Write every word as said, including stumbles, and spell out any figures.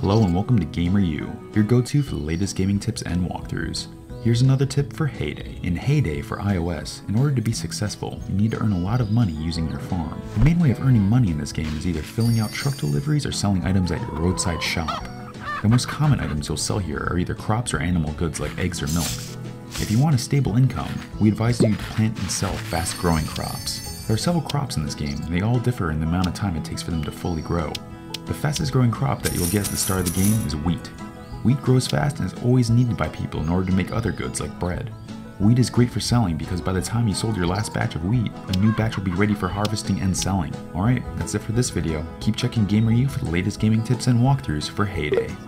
Hello and welcome to GamerU, your go-to for the latest gaming tips and walkthroughs. Here's another tip for Hay Day. In Hay Day for iOS, in order to be successful, you need to earn a lot of money using your farm. The main way of earning money in this game is either filling out truck deliveries or selling items at your roadside shop. The most common items you'll sell here are either crops or animal goods like eggs or milk. If you want a stable income, we advise you to plant and sell fast-growing crops. There are several crops in this game, and they all differ in the amount of time it takes for them to fully grow. The fastest-growing crop that you'll get at the start of the game is wheat. Wheat grows fast and is always needed by people in order to make other goods like bread. Wheat is great for selling because by the time you sold your last batch of wheat, a new batch will be ready for harvesting and selling. Alright, that's it for this video. Keep checking GamerU for the latest gaming tips and walkthroughs for Hay Day.